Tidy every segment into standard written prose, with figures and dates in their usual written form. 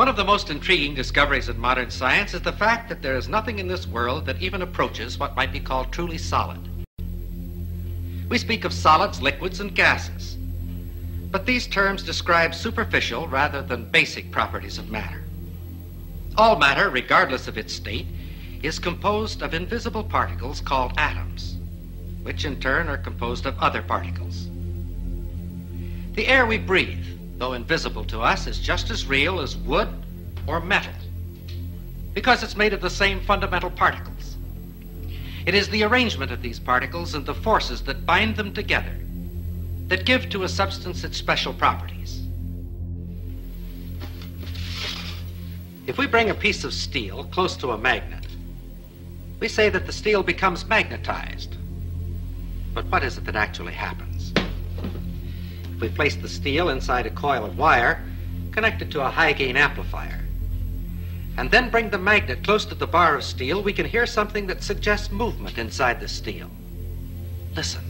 One of the most intriguing discoveries in modern science is the fact that there is nothing in this world that even approaches what might be called truly solid. We speak of solids, liquids, and gases, but these terms describe superficial rather than basic properties of matter. All matter, regardless of its state, is composed of invisible particles called atoms, which in turn are composed of other particles. The air we breathe, though invisible to us, is just as real as wood or metal, because it's made of the same fundamental particles. It is the arrangement of these particles and the forces that bind them together that give to a substance its special properties. If we bring a piece of steel close to a magnet, we say that the steel becomes magnetized. But what is it that actually happens? If we place the steel inside a coil of wire connected to a high-gain amplifier, and then bring the magnet close to the bar of steel, we can hear something that suggests movement inside the steel. Listen.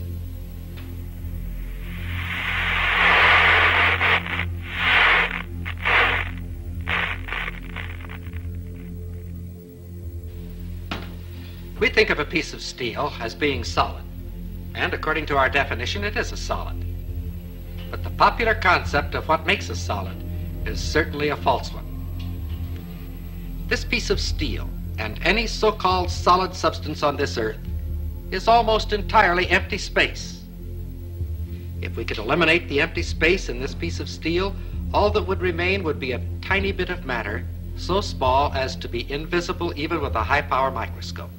We think of a piece of steel as being solid, and according to our definition, it is a solid. But the popular concept of what makes a solid is certainly a false one. This piece of steel, and any so-called solid substance on this earth, is almost entirely empty space. If we could eliminate the empty space in this piece of steel, all that would remain would be a tiny bit of matter, so small as to be invisible even with a high-power microscope.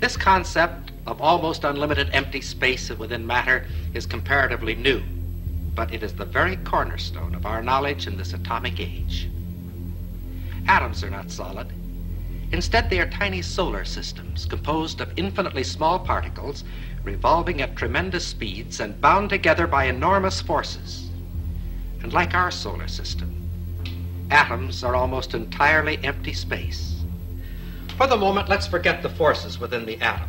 This concept of almost unlimited empty space within matter is comparatively new, but it is the very cornerstone of our knowledge in this atomic age. Atoms are not solid. Instead, they are tiny solar systems composed of infinitely small particles revolving at tremendous speeds and bound together by enormous forces. And like our solar system, atoms are almost entirely empty space. For the moment, let's forget the forces within the atom.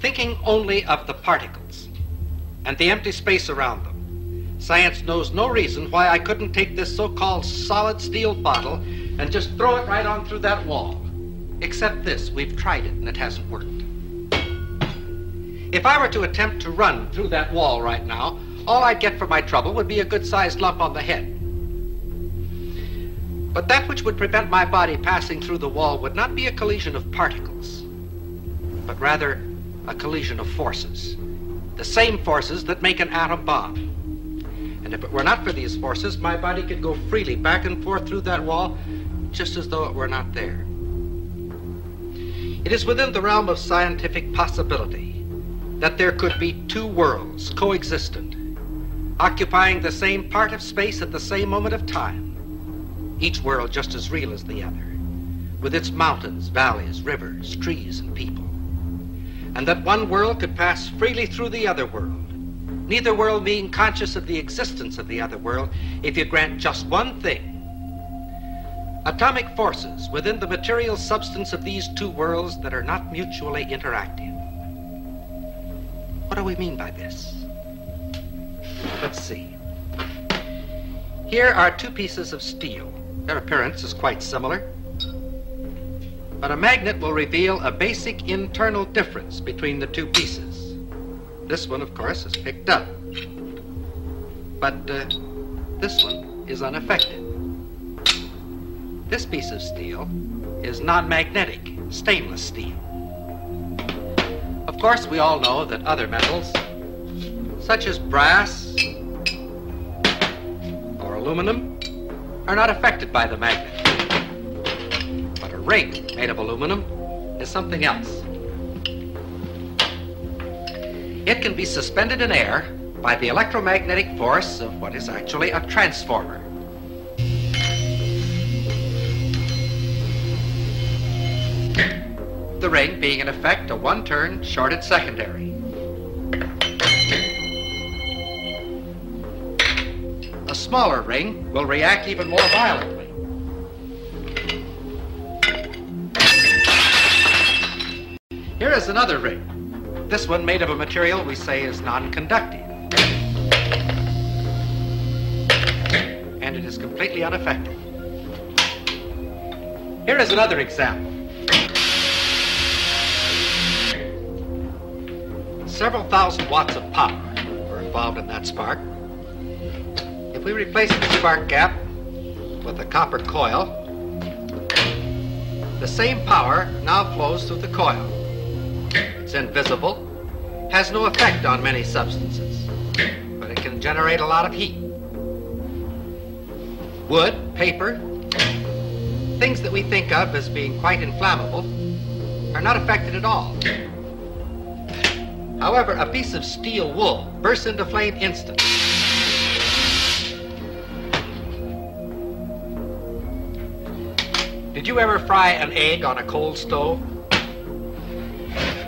Thinking only of the particles and the empty space around them, science knows no reason why I couldn't take this so-called solid steel bottle and just throw it right on through that wall. Except this, we've tried it and it hasn't worked. If I were to attempt to run through that wall right now, all I'd get for my trouble would be a good-sized lump on the head. But that which would prevent my body passing through the wall would not be a collision of particles, but rather a collision of forces, the same forces that make an atom bomb. And if it were not for these forces, my body could go freely back and forth through that wall, just as though it were not there. It is within the realm of scientific possibility that there could be two worlds coexistent, occupying the same part of space at the same moment of time, each world just as real as the other, with its mountains, valleys, rivers, trees, and people. And that one world could pass freely through the other world, neither world being conscious of the existence of the other world, if you grant just one thing. Atomic forces within the material substance of these two worlds that are not mutually interactive. What do we mean by this? Let's see. Here are two pieces of steel. Their appearance is quite similar, but a magnet will reveal a basic internal difference between the two pieces. This one, of course, is picked up, but this one is unaffected. This piece of steel is non-magnetic, stainless steel. Of course, we all know that other metals, such as brass or aluminum, are not affected by the magnet. But a ring made of aluminum is something else. It can be suspended in air by the electromagnetic force of what is actually a transformer. The ring being in effect a one-turn shorted secondary. A smaller ring will react even more violently. Here is another ring. This one, made of a material we say is non-conductive. And and it is completely ineffective. Here is another example. Several thousand watts of power were involved in that spark. If we replace the spark gap with a copper coil, the same power now flows through the coil. It's invisible, has no effect on many substances, but it can generate a lot of heat. Wood, paper, things that we think of as being quite inflammable are not affected at all. However, a piece of steel wool bursts into flame instantly. Did you ever fry an egg on a coal stove?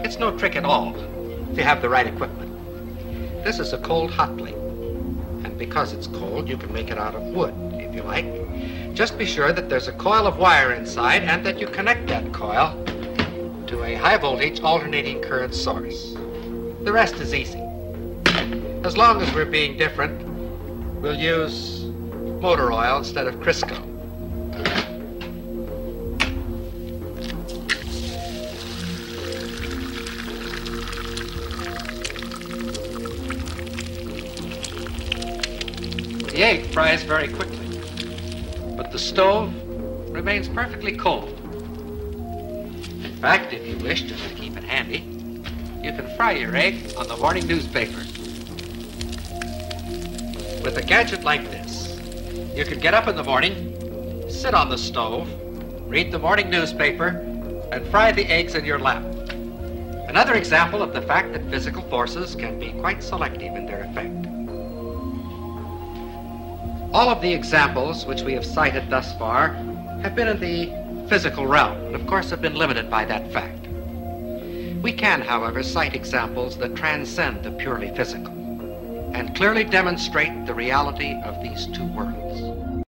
It's no trick at all, if you have the right equipment. This is a cold hot plate, and because it's cold, you can make it out of wood, if you like. Just be sure that there's a coil of wire inside and that you connect that coil to a high voltage alternating current source. The rest is easy. As long as we're being different, we'll use motor oil instead of Crisco. The egg fries very quickly, but the stove remains perfectly cold. In fact, if you wish, just to keep it handy, you can fry your egg on the morning newspaper. With a gadget like this, you can get up in the morning, sit on the stove, read the morning newspaper, and fry the eggs in your lap. Another example of the fact that physical forces can be quite selective in their effect. All of the examples which we have cited thus far have been in the physical realm, and of course have been limited by that fact. We can, however, cite examples that transcend the purely physical and clearly demonstrate the reality of these two worlds.